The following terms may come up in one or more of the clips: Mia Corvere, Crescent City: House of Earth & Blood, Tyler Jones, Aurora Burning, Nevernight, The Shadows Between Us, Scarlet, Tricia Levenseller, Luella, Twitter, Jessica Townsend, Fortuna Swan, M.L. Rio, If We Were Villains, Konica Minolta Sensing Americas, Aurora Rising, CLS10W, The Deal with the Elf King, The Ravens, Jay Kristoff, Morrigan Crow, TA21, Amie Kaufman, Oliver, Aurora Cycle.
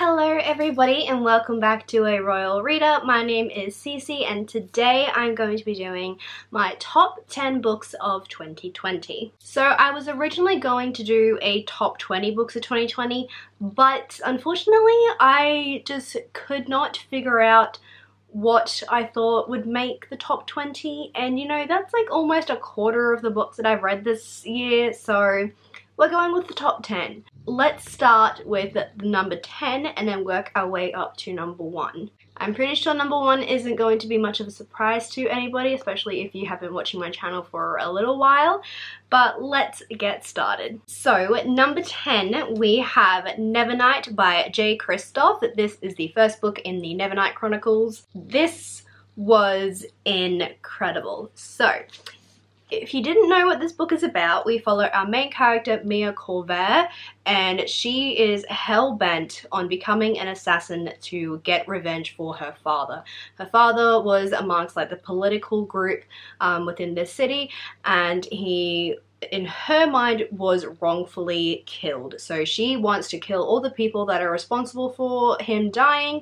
Hello everybody and welcome back to A Royal Reader. My name is Cece and today I'm going to be doing my top 10 books of 2020. So I was originally going to do a top 20 books of 2020, but unfortunately I just could not figure out what I thought would make the top 20, and you know, that's like almost a quarter of the books that I've read this year, so we're going with the top 10. Let's start with number 10 and then work our way up to number 1. I'm pretty sure number 1 isn't going to be much of a surprise to anybody, especially if you have been watching my channel for a little while, but let's get started. So at number 10 we have Nevernight by Jay Kristoff. This is the first book in the Nevernight Chronicles. This was incredible. So if you didn't know what this book is about, we follow our main character, Mia Corvere, and she is hell-bent on becoming an assassin to get revenge for her father. Her father was amongst like the political group within this city, and he, in her mind, was wrongfully killed. So she wants to kill all the people that are responsible for him dying,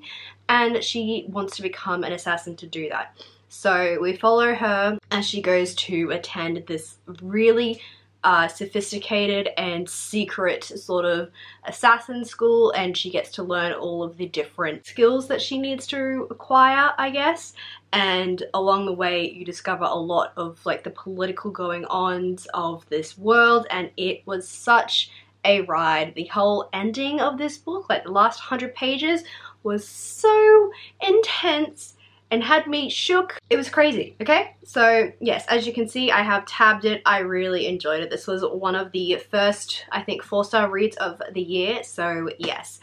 and she wants to become an assassin to do that. So we follow her as she goes to attend this really sophisticated and secret sort of assassin school, and she gets to learn all of the different skills that she needs to acquire, I guess. And along the way you discover a lot of like the political going-ons of this world, and it was such a ride. The whole ending of this book, like the last 100 pages, was so intense and had me shook. It was crazy, okay? So yes, as you can see, I have tabbed it. I really enjoyed it. This was one of the first, I think, 4-star reads of the year, so yes.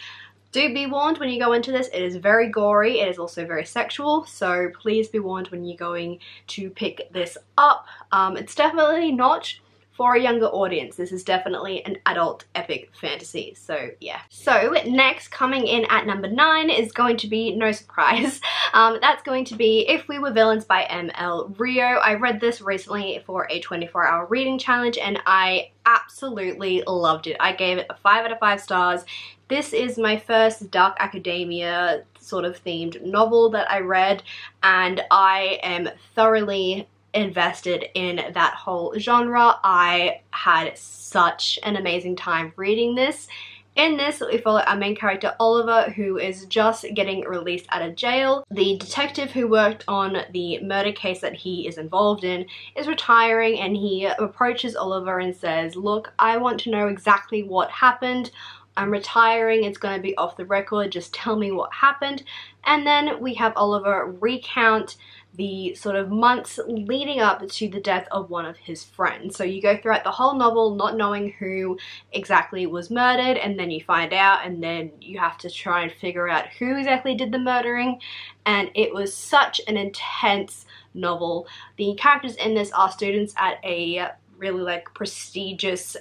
Do be warned when you go into this, it is very gory, it is also very sexual, so please be warned when you're going to pick this up. It's definitely not for a younger audience. This is definitely an adult epic fantasy, so yeah. So next, coming in at number 9 is going to be no surprise. That's going to be If We Were Villains by M.L. Rio. I read this recently for a 24-hour reading challenge and I absolutely loved it. I gave it a 5 out of 5 stars. This is my first dark academia sort of themed novel that I read, and I am thoroughly invested in that whole genre. I had such an amazing time reading this. In this, we follow our main character Oliver, who is just getting released out of jail. The detective who worked on the murder case that he is involved in is retiring, and he approaches Oliver and says, "Look, I want to know exactly what happened. I'm retiring, it's going to be off the record, just tell me what happened." And then we have Oliver recount the sort of months leading up to the death of one of his friends. So you go throughout the whole novel not knowing who exactly was murdered, and then you find out, and then you have to try and figure out who exactly did the murdering, and it was such an intense novel. The characters in this are students at a really like prestigious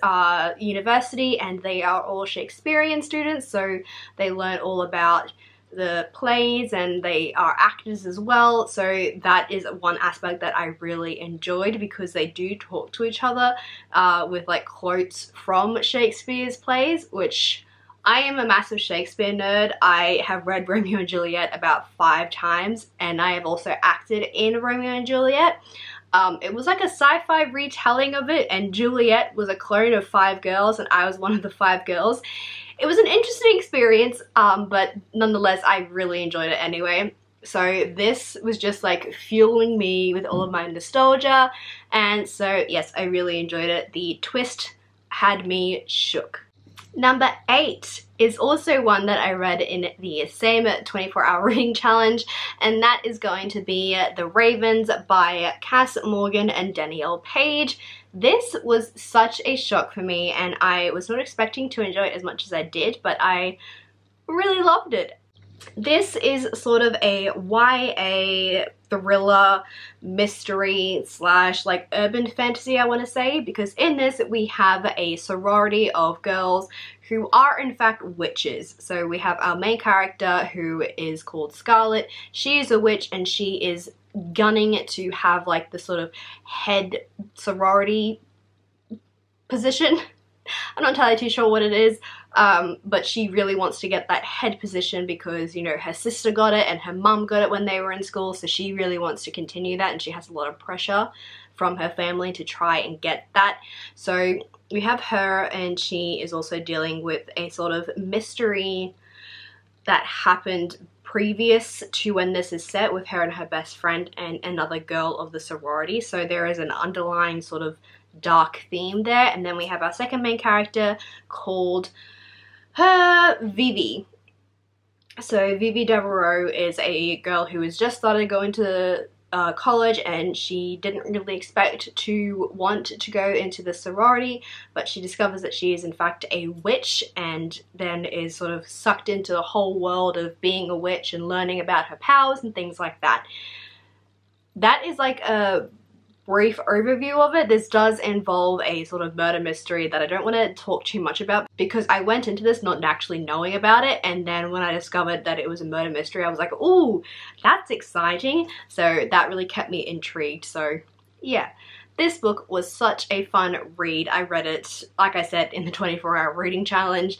university, and they are all Shakespearean students, so they learn all about the plays and they are actors as well. So that is one aspect that I really enjoyed, because they do talk to each other with like quotes from Shakespeare's plays, which I am a massive Shakespeare nerd. I have read Romeo and Juliet about 5 times, and I have also acted in Romeo and Juliet. It was like a sci-fi retelling of it, and Juliet was a clone of 5 girls and I was one of the 5 girls. It was an interesting experience, but nonetheless I really enjoyed it anyway. So this was just like fueling me with all of my nostalgia, and so yes, I really enjoyed it. The twist had me shook. Number 8 is also one that I read in the same 24-hour reading challenge, and that is going to be The Ravens by Kass Morgan and Danielle Paige. This was such a shock for me, and I was not expecting to enjoy it as much as I did, but I really loved it. This is sort of a YA thriller mystery slash like urban fantasy, I want to say, because in this we have a sorority of girls who are in fact witches. So we have our main character, who is called Scarlet. She is a witch, and she is gunning to have like the sort of head sorority position. I'm not entirely too sure what it is, But she really wants to get that head position because, you know, her sister got it and her mum got it when they were in school, so she really wants to continue that, and she has a lot of pressure from her family to try and get that. So we have her, and she is also dealing with a sort of mystery that happened previous to when this is set with her and her best friend and another girl of the sorority. So there is an underlying sort of dark theme there. And then we have our second main character called Vivi. So Vivi Devereaux is a girl who has just started going to college, and she didn't really expect to want to go into the sorority, but she discovers that she is in fact a witch, and then is sort of sucked into the whole world of being a witch and learning about her powers and things like that. That is like a brief overview of it. This does involve a sort of murder mystery that I don't want to talk too much about, because I went into this not actually knowing about it, and then when I discovered that it was a murder mystery, I was like, ooh, that's exciting. So that really kept me intrigued. So yeah, this book was such a fun read. I read it, like I said, in the 24-hour reading challenge.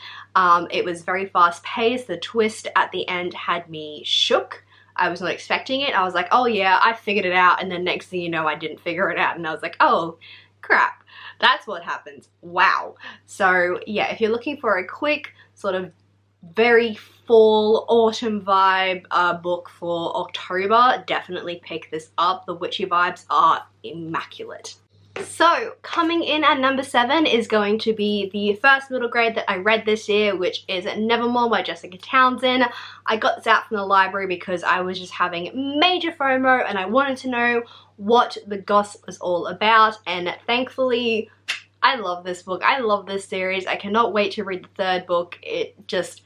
It was very fast paced. The twist at the end had me shook. I was not expecting it. I was like, oh yeah, I figured it out, and then next thing you know, I didn't figure it out, and I was like, oh crap, that's what happens. Wow. So yeah, if you're looking for a quick sort of very fall autumn vibe book for October, definitely pick this up. The witchy vibes are immaculate. So coming in at number 7 is going to be the first middle grade that I read this year, which is Nevermore by Jessica Townsend. I got this out from the library because I was just having major FOMO and I wanted to know what the gossip was all about, and thankfully I love this book. I love this series. I cannot wait to read the third book. It just...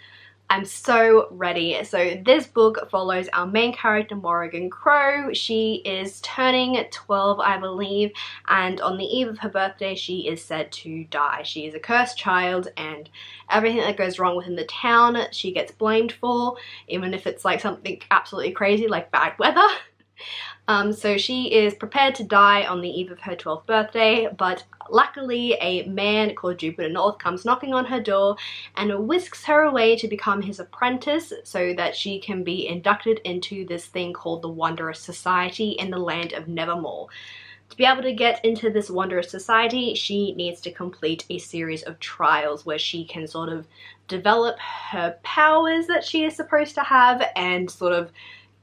I'm so ready. So this book follows our main character, Morrigan Crow. She is turning 12, I believe, and on the eve of her birthday, she is said to die. She is a cursed child, and everything that goes wrong within the town, she gets blamed for, even if it's like something absolutely crazy, like bad weather. So she is prepared to die on the eve of her 12th birthday, but luckily a man called Jupiter North comes knocking on her door and whisks her away to become his apprentice so that she can be inducted into this thing called the Wanderous Society in the land of Nevermore. To be able to get into this Wanderous Society, she needs to complete a series of trials where she can sort of develop her powers that she is supposed to have and sort of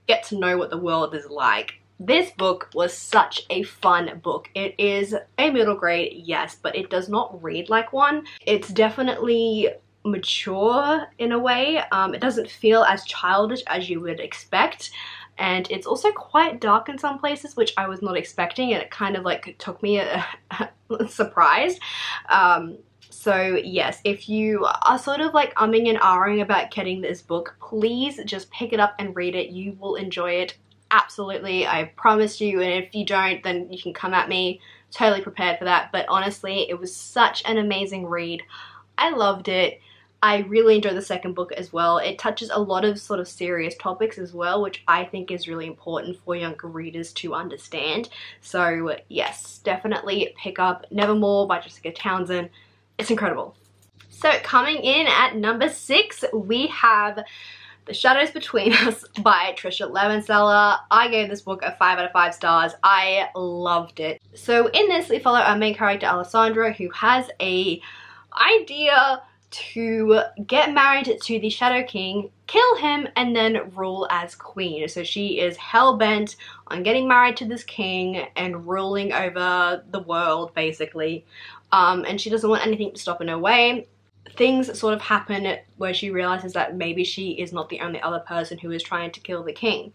get to know what the world is like. This book was such a fun book. It is a middle grade, yes, but it does not read like one. It's definitely mature in a way. It doesn't feel as childish as you would expect. And it's also quite dark in some places, which I was not expecting, and it kind of like took me a surprise. So yes, if you are sort of like umming and ahhing about getting this book, please just pick it up and read it. You will enjoy it. Absolutely, I promise you, and if you don't, then you can come at me totally prepared for that. But honestly, it was such an amazing read. I loved it. I really enjoyed the second book as well. It touches a lot of sort of serious topics as well, which I think is really important for younger readers to understand. So yes, definitely pick up Nevermore by Jessica Townsend. It's incredible. So coming in at number 6, we have The Shadows Between Us by Tricia Levenseller. I gave this book a 5 out of 5 stars. I loved it. So in this, we follow our main character, Alessandra, who has an idea to get married to the Shadow King, kill him, and then rule as queen. So she is hell-bent on getting married to this king and ruling over the world, basically. And she doesn't want anything to stop in her way. Things sort of happen where she realizes that maybe she is not the only other person who is trying to kill the king.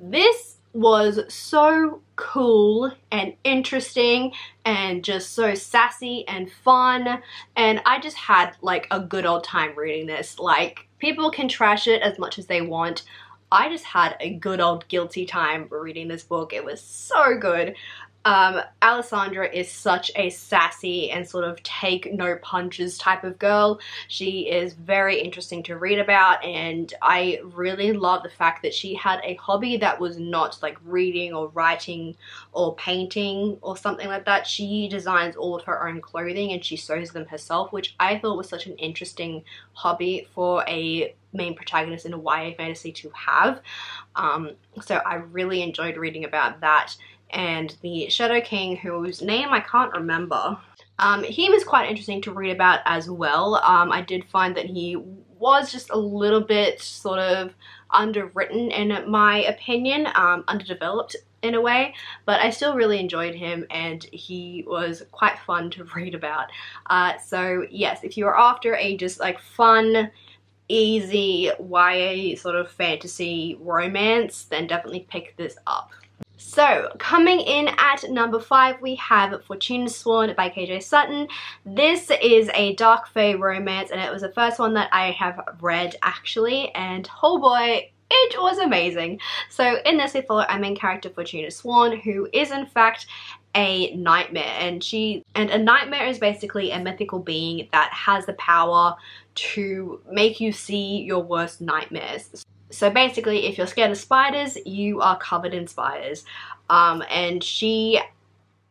This was so cool and interesting and just so sassy and fun, and I just had like a good old time reading this. Like, people can trash it as much as they want. I just had a good old guilty time reading this book. It was so good. Alessandra is such a sassy and sort of take no punches type of girl. She is very interesting to read about, and I really love the fact that she had a hobby that was not like reading or writing or painting or something like that. She designs all of her own clothing and she sews them herself, which I thought was such an interesting hobby for a main protagonist in a YA fantasy to have. So I really enjoyed reading about that. And the Shadow King, whose name I can't remember, he was quite interesting to read about as well. I did find that he was just a little bit sort of underwritten in my opinion, underdeveloped in a way, but I still really enjoyed him and he was quite fun to read about. So yes, if you are after a just like fun, easy YA sort of fantasy romance, then definitely pick this up. So, coming in at number 5, we have Fortuna Swan by K.J. Sutton. This is a dark fae romance, and it was the first one that I have read, actually, and oh boy, it was amazing. So, in this we follow our main character, Fortuna Swan, who is in fact a nightmare, and a nightmare is basically a mythical being that has the power to make you see your worst nightmares. So basically, if you're scared of spiders, you are covered in spiders. And she,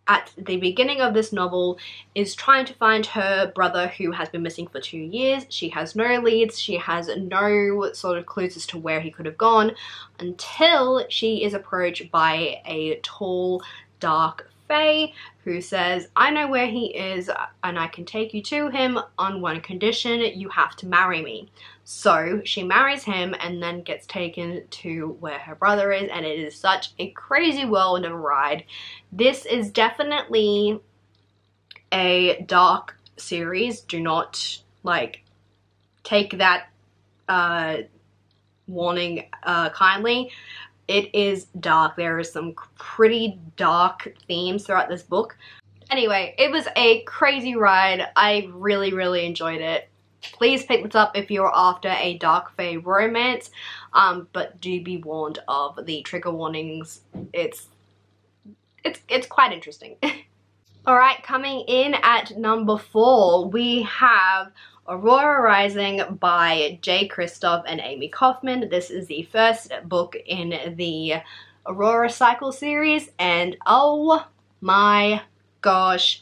at the beginning of this novel, is trying to find her brother who has been missing for 2 years. She has no leads, she has no sort of clues as to where he could have gone, until she is approached by a tall, dark fae who says, "I know where he is and I can take you to him on one condition, you have to marry me." So she marries him and then gets taken to where her brother is, and it is such a crazy whirlwind of a ride. This is definitely a dark series. Do not like take that warning kindly. It is dark. There is some pretty dark themes throughout this book. Anyway, it was a crazy ride. I really, really enjoyed it. Please pick this up if you're after a dark fae romance, but do be warned of the trigger warnings. It's quite interesting. Alright, coming in at number 4, we have Aurora Rising by Jay Kristoff and Amie Kaufman. This is the first book in the Aurora Cycle series, and oh my gosh,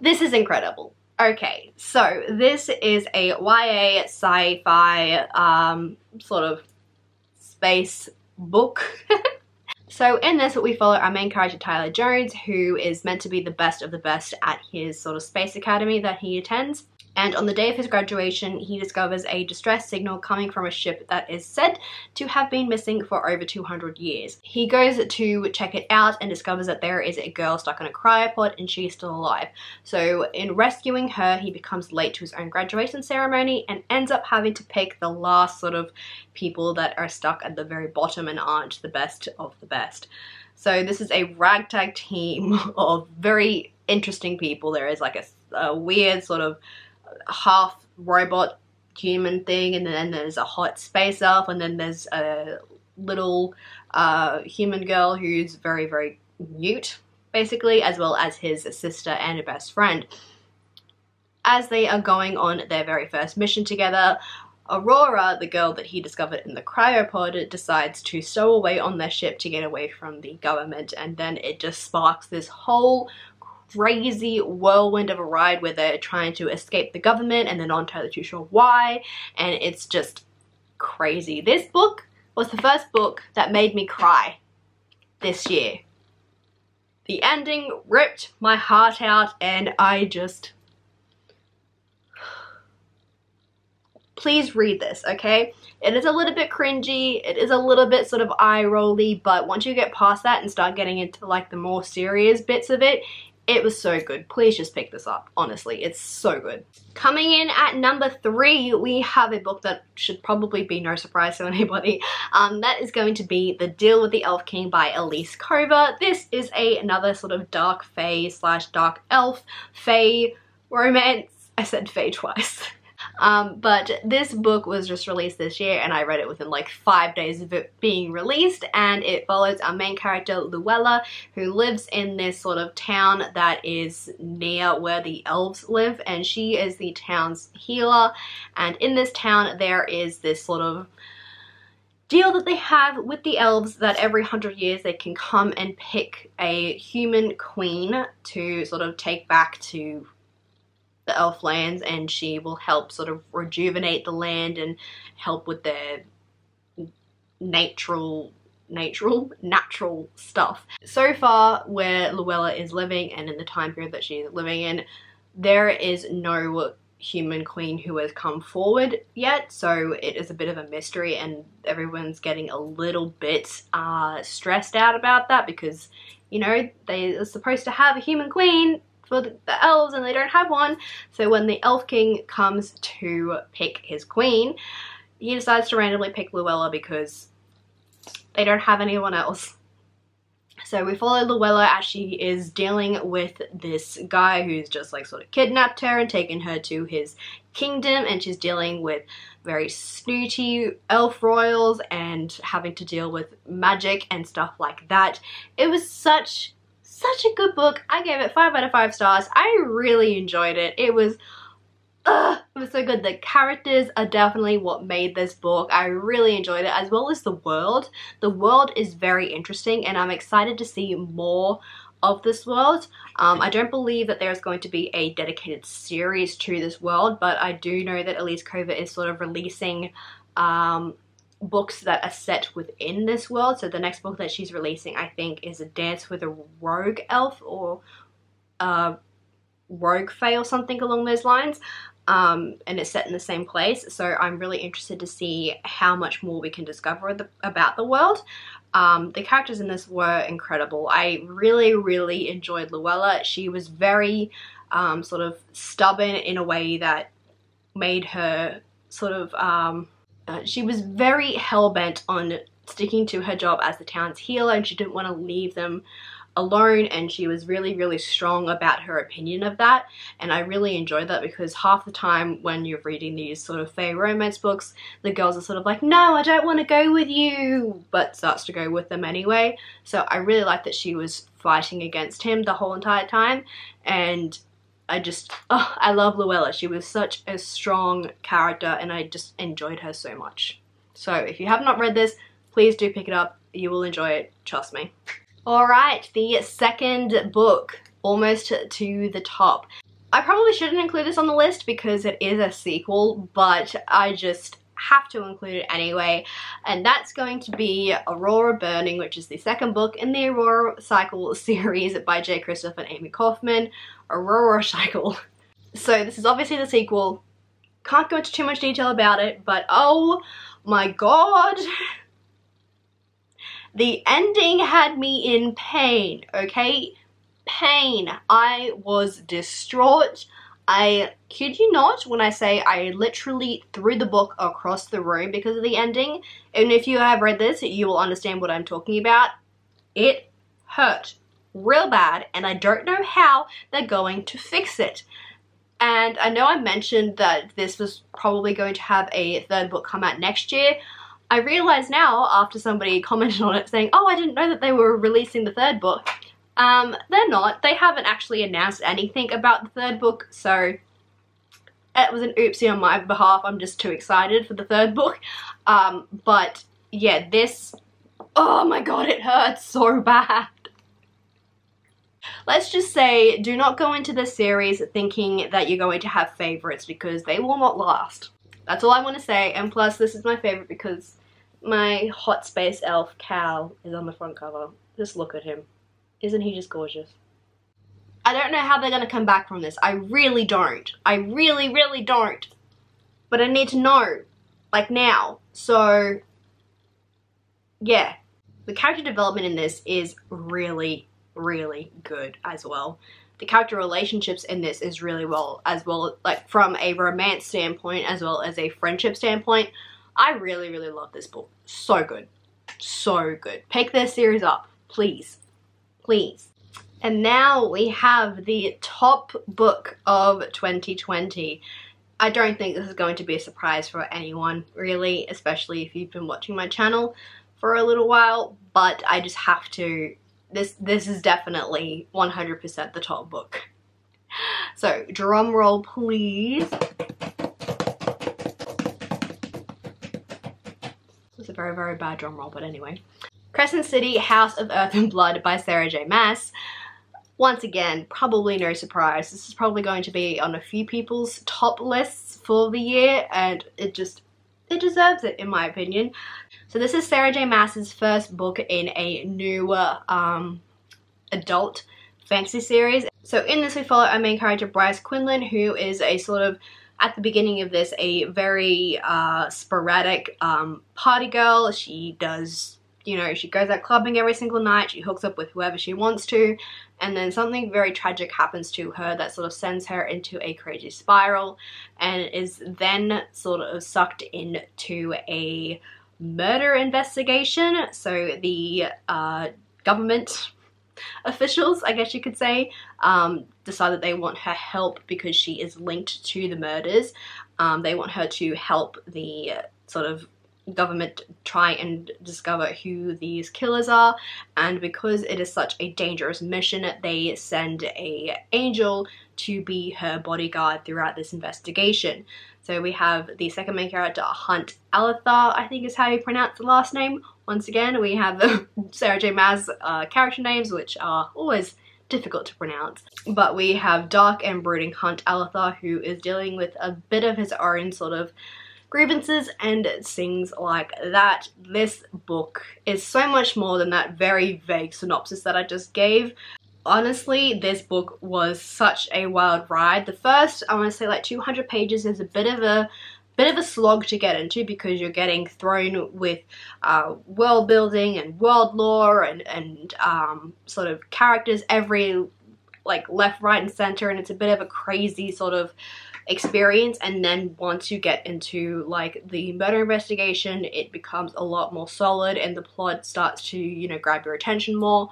this is incredible. Okay, so this is a YA sci-fi sort of space book. So in this, we follow our main character, Tyler Jones, who is meant to be the best of the best at his sort of space academy that he attends. And on the day of his graduation, he discovers a distress signal coming from a ship that is said to have been missing for over 200 years. He goes to check it out and discovers that there is a girl stuck in a cryopod and she is still alive. So in rescuing her, he becomes late to his own graduation ceremony and ends up having to pick the last sort of people that are stuck at the very bottom and aren't the best of the best. So this is a ragtag team of very interesting people. There is like a weird sort of half robot human thing, and then there's a hot space elf, and then there's a little human girl who's very, very mute basically, as well as his sister and a best friend. As they are going on their very first mission together, Aurora, the girl that he discovered in the cryopod, decides to stow away on their ship to get away from the government, and then it just sparks this whole crazy whirlwind of a ride where they're trying to escape the government and they're not entirely too sure why, and it's just crazy. This book was the first book that made me cry this year. The ending ripped my heart out, and I just... Please read this, okay? It is a little bit cringy, it is a little bit sort of eye-rolly, but once you get past that and start getting into like the more serious bits of it, it was so good. Please just pick this up. Honestly, it's so good. Coming in at number 3, we have a book that should probably be no surprise to anybody. That is going to be The Deal with the Elf King by Elise Kova. This is another sort of dark fae slash dark elf fae romance. I said fae twice. But this book was just released this year, and I read it within like 5 days of it being released, and it follows our main character Luella, who lives in this sort of town that is near where the elves live, and she is the town's healer. And in this town there is this sort of deal that they have with the elves that every 100 years they can come and pick a human queen to sort of take back to the elf lands, and she will help sort of rejuvenate the land and help with their natural stuff. So far where Luella is living and in the time period that she's living in, there is no human queen who has come forward yet, so it is a bit of a mystery, and everyone's getting a little bit stressed out about that because, you know, they are supposed to have a human queen for the elves and they don't have one. So when the Elf King comes to pick his queen, he decides to randomly pick Luella because they don't have anyone else. So we follow Luella as she is dealing with this guy who's just like sort of kidnapped her and taken her to his kingdom, and she's dealing with very snooty elf royals and having to deal with magic and stuff like that. It was such a good book. I gave it 5 out of 5 stars. I really enjoyed it. It was so good. The characters are definitely what made this book. I really enjoyed it, as well as the world. The world is very interesting, and I'm excited to see more of this world. I don't believe that there's going to be a dedicated series to this world, but I do know that Elise Kova is sort of releasing books that are set within this world. So the next book that she's releasing, I think, is A Dance with a Rogue Elf, or Rogue Fae or something along those lines, and it's set in the same place. So I'm really interested to see how much more we can discover about the world. The characters in this were incredible. I really enjoyed Luella. She was very sort of stubborn in a way that made her sort of she was very hell-bent on sticking to her job as the town's healer, and she didn't want to leave them alone, and she was really strong about her opinion of that. And I really enjoyed that, because half the time when you're reading these sort of fae romance books, the girls are sort of like, no, I don't want to go with you, but starts to go with them anyway. So I really liked that she was fighting against him the whole entire time, and I just, oh, I love Luella. She was such a strong character, and I just enjoyed her so much. So if you have not read this, please do pick it up. You will enjoy it, trust me. Alright, the second book, Almost to the Top. I probably shouldn't include this on the list because it is a sequel, but I just have to include it anyway, and that's going to be Aurora Burning, which is the second book in the Aurora Cycle series by Jay Kristoff and Amie Kaufman. Aurora Cycle. So this is obviously the sequel. Can't go into too much detail about it, but oh my god! The ending had me in pain, okay? Pain. I was distraught. I kid you not when I say I literally threw the book across the room because of the ending. And if you have read this, you will understand what I'm talking about. It hurt real bad, and I don't know how they're going to fix it. And I know I mentioned that this was probably going to have a third book come out next year. I realize now, after somebody commented on it saying, oh, I didn't know that they were releasing the third book. They're not. They haven't actually announced anything about the third book, so it was an oopsie on my behalf. I'm just too excited for the third book. But yeah, this, oh my god, it hurts so bad. Let's just say, do not go into this series thinking that you're going to have favorites, because they will not last. That's all I want to say, and plus this is my favourite because my hot space elf, Cal, is on the front cover. Just look at him. Isn't he just gorgeous? I don't know how they're going to come back from this. I really don't. I really don't. But I need to know. Like, now. So, yeah. The character development in this is really good as well. The character relationships in this is really well, like from a romance standpoint as well as a friendship standpoint. I really love this book. So good. So good. Pick this series up, please. Please. And now we have the top book of 2020. I don't think this is going to be a surprise for anyone, really, especially if you've been watching my channel for a little while, but I just have to, this is definitely 100% the top book. So, drum roll please. It was a very, very bad drum roll, but anyway. Crescent City, House of Earth and Blood by Sarah J. Maas. Once again, probably no surprise. This is probably going to be on a few people's top lists for the year, and it deserves it, in my opinion. So this is Sarah J. Maas's first book in a newer adult fantasy series. So in this we follow our main character Bryce Quinlan, who is a sort of, at the beginning of this, a very sporadic party girl. She does, you know, she goes out clubbing every single night, she hooks up with whoever she wants to, and then something very tragic happens to her that sort of sends her into a crazy spiral, and is then sort of sucked into a murder investigation. So the government officials, I guess you could say, decide that they want her help because she is linked to the murders. They want her to help the sort of government try and discover who these killers are, and because it is such a dangerous mission, they send an angel to be her bodyguard throughout this investigation. So we have the second main character, Hunt Alathar, I think is how you pronounce the last name. Once again, we have the Sarah J. Maas character names, which are always difficult to pronounce. But we have dark and brooding Hunt Alathar, who is dealing with a bit of his own sort of grievances and things like that. This book is so much more than that very vague synopsis that I just gave. Honestly, this book was such a wild ride. The first, I want to say, like 200 pages is a bit of a slog to get into, because you're getting thrown with world building and world lore and sort of characters every, like, left, right and center, and it's a bit of a crazy sort of experience. And then once you get into like the murder investigation, it becomes a lot more solid and the plot starts to, you know, grab your attention more.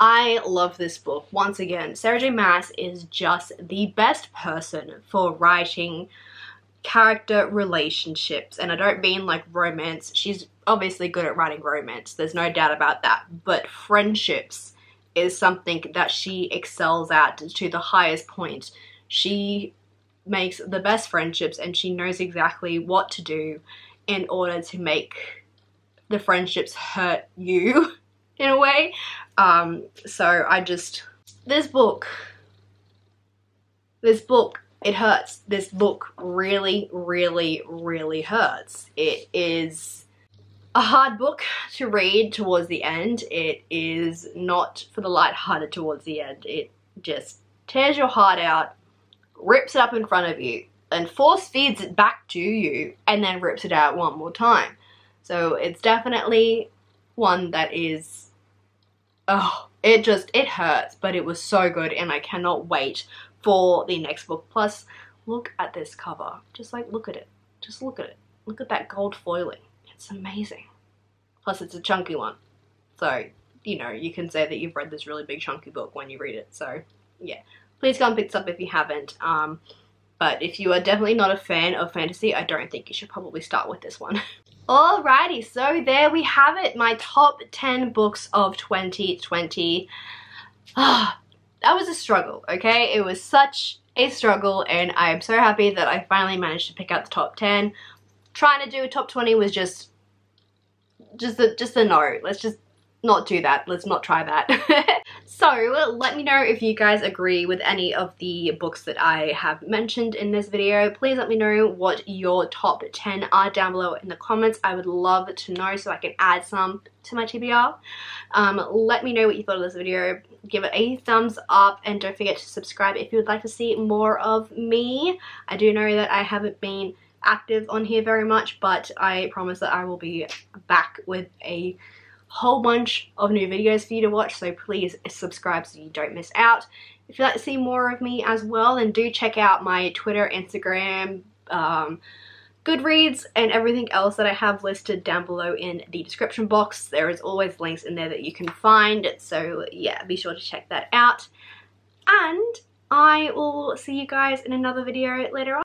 I love this book. Once again, Sarah J. Maas is just the best person for writing character relationships, and I don't mean like romance. She's obviously good at writing romance, there's no doubt about that, but friendships is something that she excels at to the highest point. She makes the best friendships, and she knows exactly what to do in order to make the friendships hurt you in a way. So I just, this book, it hurts. This book really, really, really hurts. It is a hard book to read towards the end. It is not for the lighthearted towards the end. It just tears your heart out, rips it up in front of you, and force feeds it back to you, and then rips it out one more time. So it's definitely one that is, oh, it just, it hurts, but it was so good, and I cannot wait for the next book. Plus, look at this cover. Just like, look at it. Just look at it. Look at that gold foiling. It's amazing. Plus it's a chunky one. So, you know, you can say that you've read this really big chunky book when you read it. So yeah. Please go and pick this up if you haven't, but if you are definitely not a fan of fantasy, I don't think you should probably start with this one. Alrighty, so there we have it, my top 10 books of 2020. That was a struggle, okay? It was such a struggle, and I am so happy that I finally managed to pick out the top 10. Trying to do a top 20 was just a no. Let's just not do that. Let's not try that. So let me know if you guys agree with any of the books that I have mentioned in this video. Please let me know what your top 10 are down below in the comments. I would love to know so I can add some to my TBR. Let me know what you thought of this video. Give it a thumbs up, and don't forget to subscribe if you would like to see more of me. I do know that I haven't been active on here very much, but I promise that I will be back with a whole bunch of new videos for you to watch, so please subscribe so you don't miss out. If you'd like to see more of me as well, then do check out my Twitter, Instagram, Goodreads, and everything else that I have listed down below in the description box. There is always links in there that you can find, so yeah, be sure to check that out. And I will see you guys in another video later on.